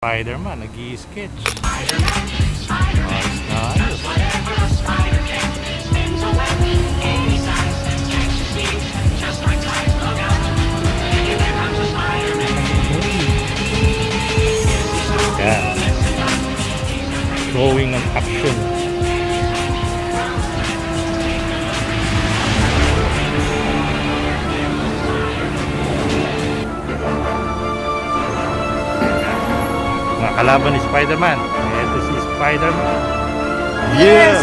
Spider-Man nag-i-sketch. Ayos na ayos. Drawing and action. Mga kalaban ni Spider-Man. Ito si Spider-Man. Yes!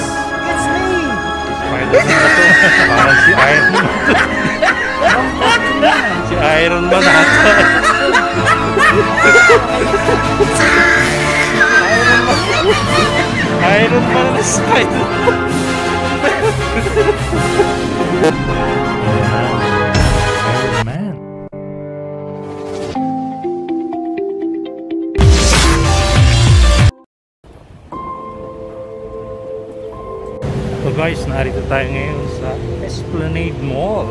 It's me! Spider-Man na to. Parang si Iron Man. Si Iron Man na to. Iron Man na Spider-Man. Iron Man. So guys, narito tayo ngayon sa Esplanade Mall.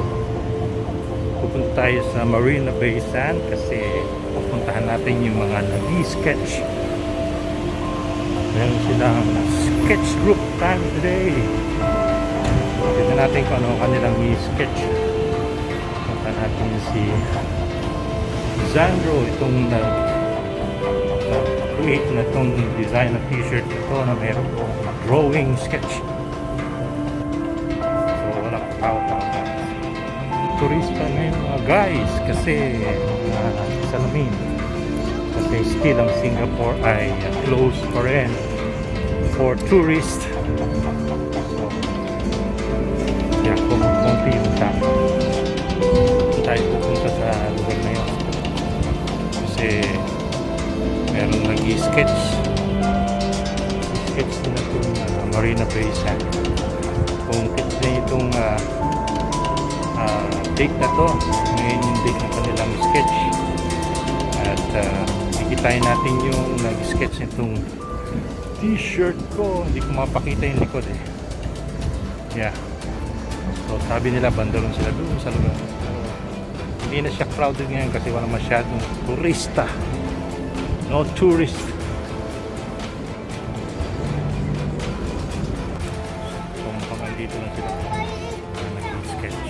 Pupunta tayo sa Marina Bay Sands kasi pupuntahan natin yung mga nag-sketch. Meron silang sketch group time today. Tignan natin kung ano kanilang i-sketch. Punta natin si Zandro, itong nag-create na itong design na t-shirt ito na meron po drawing sketch. So wala pa turista na yung mga guys kasi salamin. Kasi still ang Singapore ay closed pa rin for tourists. So, yeah, kumunti yung tama. Tayo pupunta sa lugar na yun. Kasi meron nag-i-sketch. Sketch na itong Marina Bay Sands. Kung kits na itong date na to, ngayon yung date na kanilang sketch. At ikitain natin yung nag-sketch nitong t-shirt ko. Hindi ko mapakita yung likod eh. Yeah. So sabi nila bandarong sila doon sa lugar. Hindi na siya crowded ngayon kasi wala masyadong turista. No tourist. So mukhang dito na sila nag-sketch.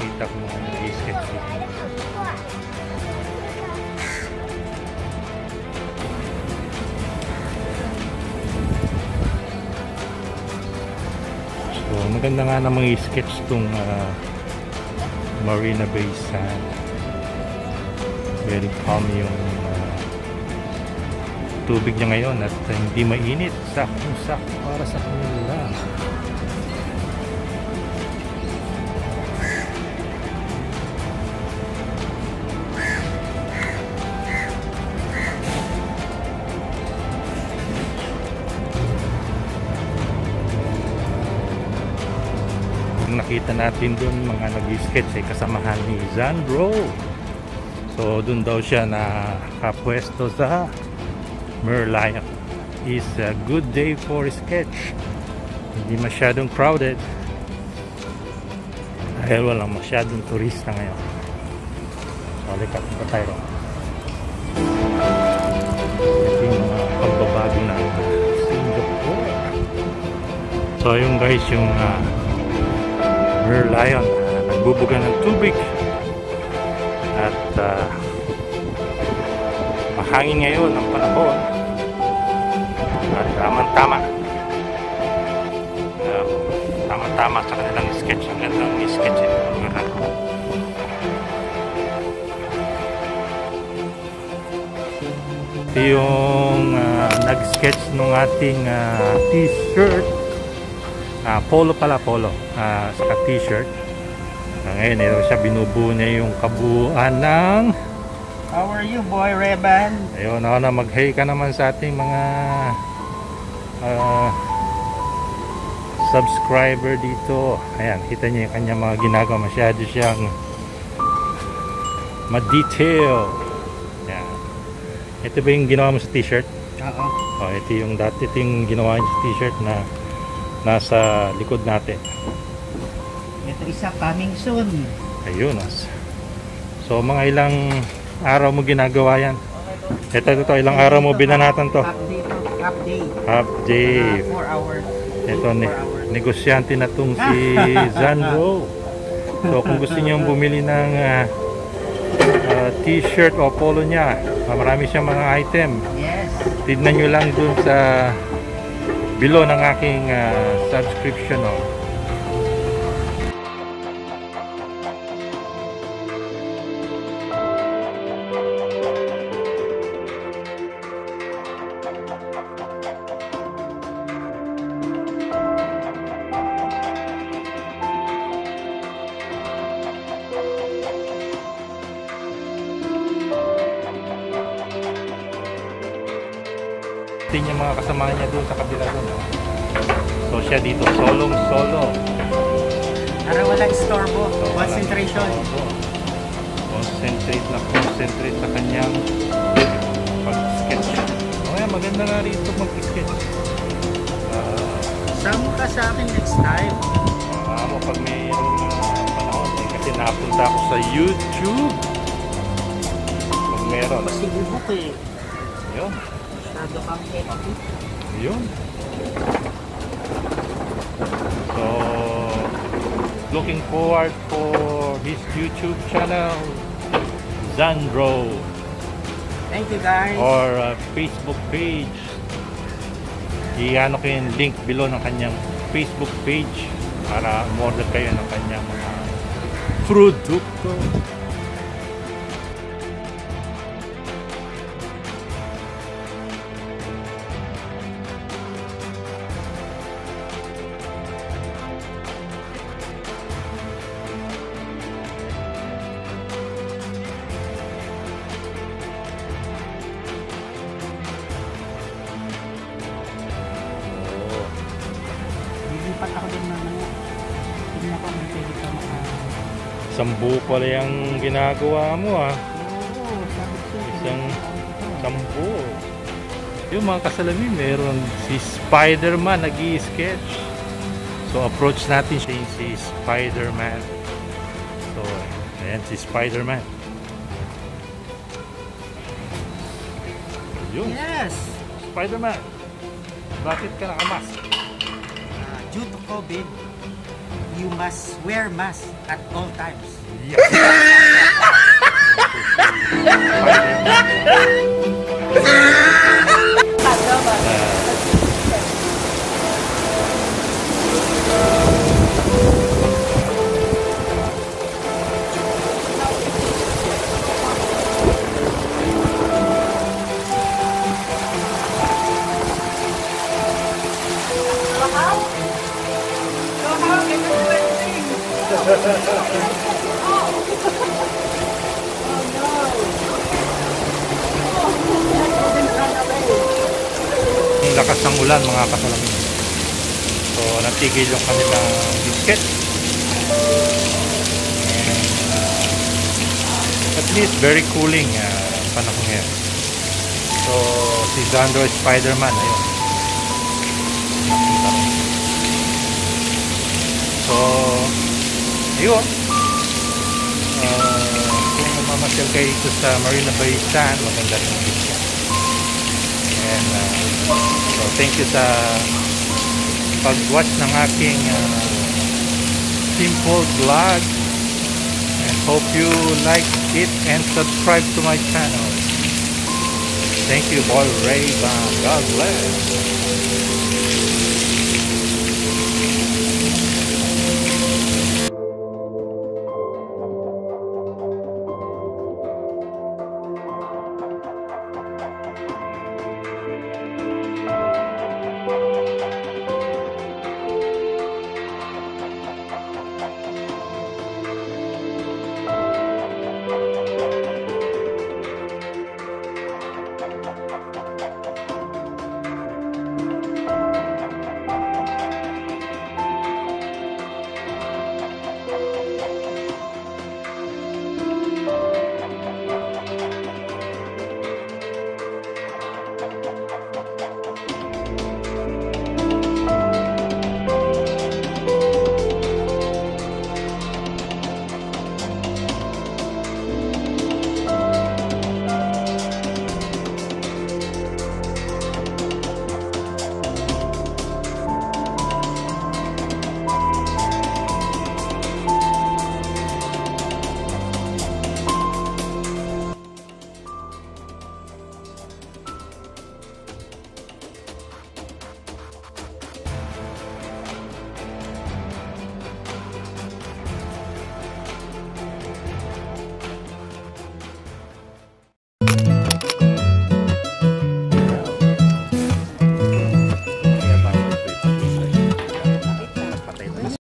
Kita ko mukhang nag-sketch. Maganda nga namang i-sketch itong Marina Bay Sands. Very calm yung tubig niya ngayon at hindi mainit. Sakong-sakong para sa kanila. Nakita natin doon mga nag-sketch ay kasamahan ni Zandro. So doon daw siya nakapwesto sa Merlion. Is a good day for sketch. Hindi masyadong crowded. Dahil walang masyadong turista ngayon. Balikat pa tayo. Ito yung mga pagbabago na Singapore. So yung guys yung Merlion, nagbubuga ng tubig at mahangin ngayon ang panahon at tamang-tama sa kanilang sketch. Ang ganda ng sketch ito. Yung nag-sketch ng ating t-shirt, polo pala, polo saka t-shirt. Ngayon ito siya, binubuo niya yung kabuuan ng How are you, Boy RayBan? Ayun, ako na mag-hey ka naman sa ating mga subscriber dito. Ayan, kita niyo yung kanyang mga ginagawa. Masyado siyang ma-detail. Ayan. Ito ba yung ginawa mo sa t-shirt? Oo. Oh, ito yung dati, ito yung ginawa niya sa t-shirt na nasa likod natin. Ito isa, coming soon. Ayun. So mga ilang araw mo ginagawa yan? Ito, ilang araw mo binanatan to? Half day. 4 hours. Ito, negosyante na itong si Zandro. So, kung gusto niyo bumili ng t-shirt o polo niya, marami siyang mga item. Yes. Tignan nyo lang dun sa below ng aking subscription. Yung mga kasama niya doon sa kabila doon. So siya dito, solong-solo. Para walang istorbo, concentration. Concentrate sa kanyang pag-sketch. O yan, maganda nga rito mag-sketch. Sama ka sa akin next time. Ako pag may panahon eh, kasi napunta ako sa YouTube. Pag meron. Masigibok eh. Yun. Yun. So, looking forward for his YouTube channel, Zandro. Thank you guys. Or Facebook page. I-ano ko yung link below ng kanyang Facebook page para order kayo ng kanyang produkto. Sambu pala yung ginagawa mo ah. Isang sambu. Yung mga kasalamin, meron si Spider-Man nag-i-sketch. So approach natin siya yung si Spider-Man. So ayan si Spider-Man. Yes! Spider-Man! Bakit ka nakamask? Due to COVID, you must wear mask at all times. Yes. Lakas ng ulan mga kasalamin. So natigil yung kanilang sketch. At least very cooling panahon ngayon. So si Zandro Spider-Man ayun. So ayun. Kung namamasyal kayo ito sa Marina Bay Sands, maganda rin ang isya. And so thank you sa pag-watch ng aking simple vlog. And hope you like it and subscribe to my channel. Thank you, Boy RayBan. God bless.